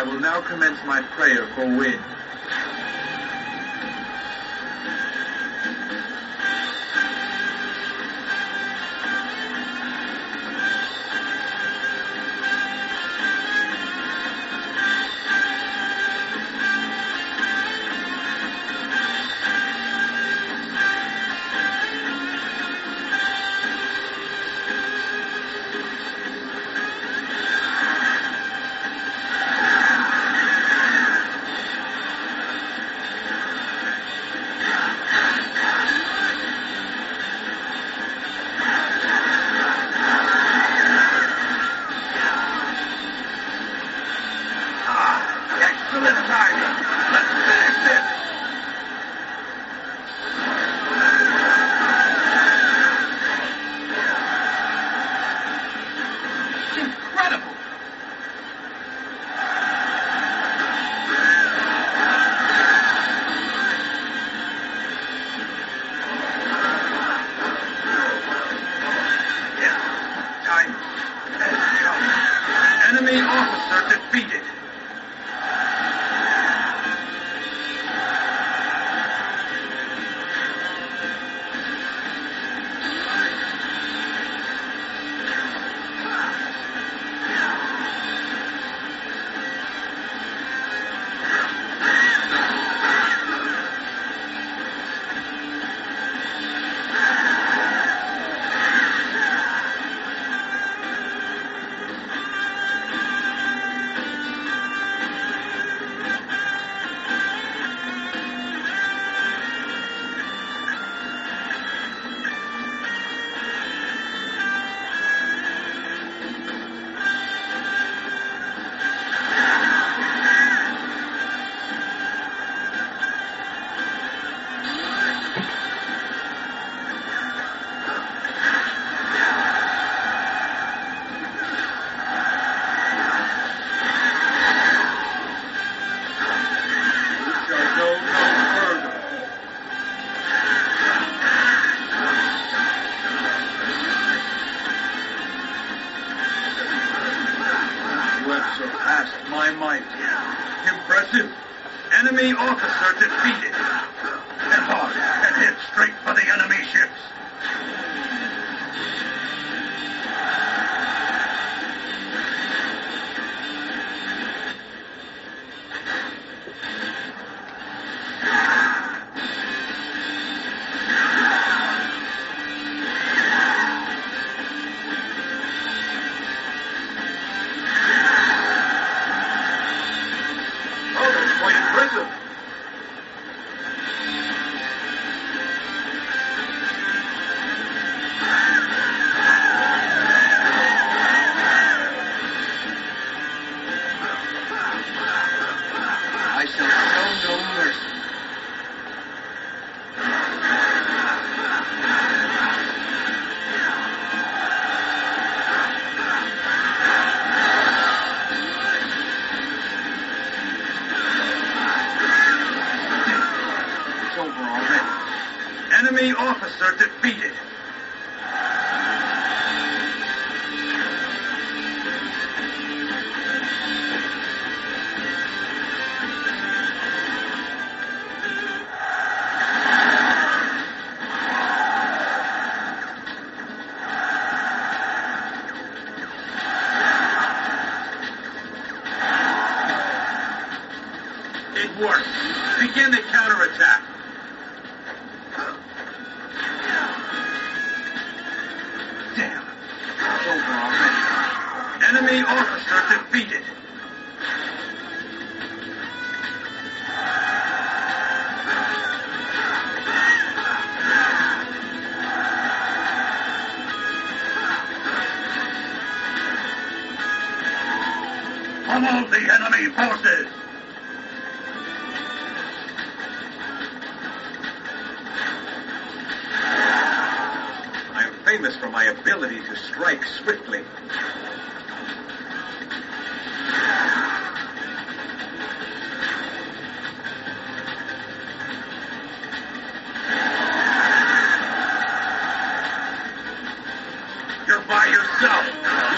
I will now commence my prayer for wind. You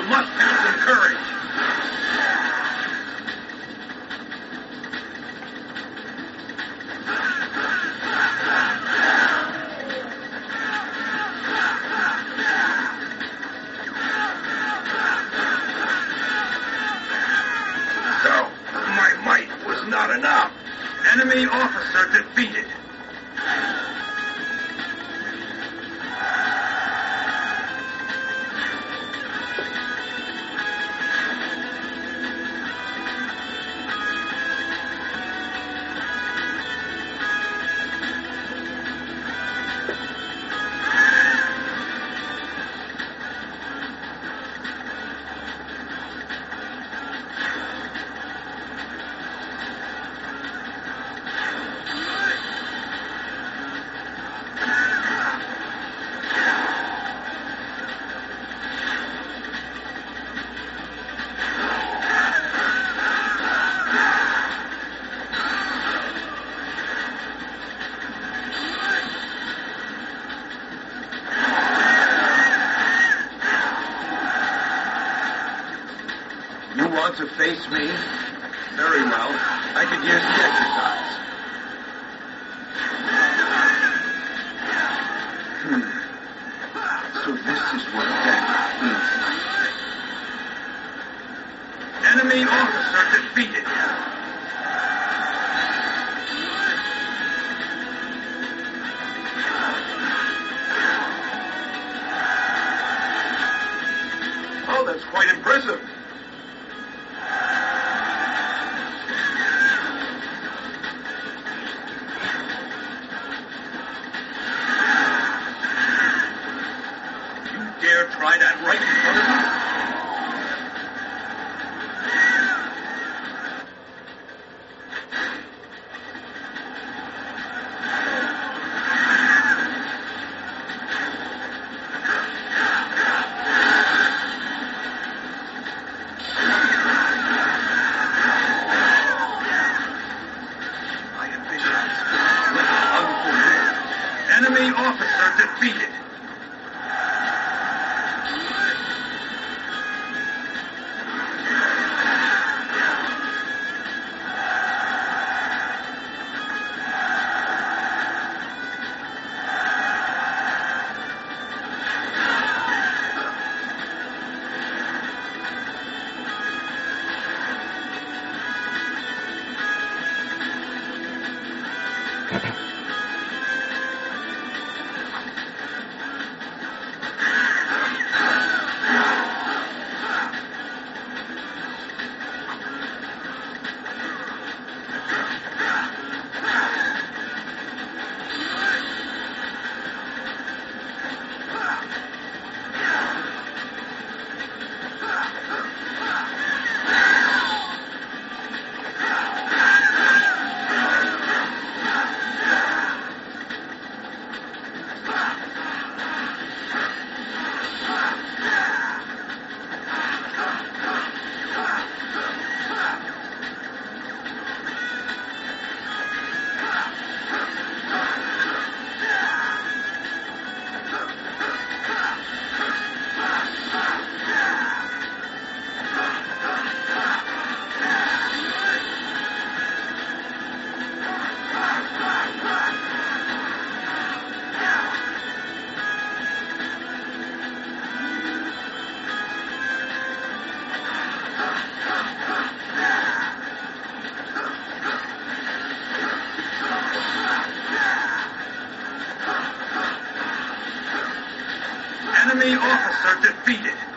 must have some courage. Enemy officer defeated. To face me? Very well. I could use the exercise. So this is what that means. Enemy officer defeated. Oh, that's quite impressive. Try that right in front of you. My ambitions went unfulfilled. Enemy officer defeated. Enemy officer defeated.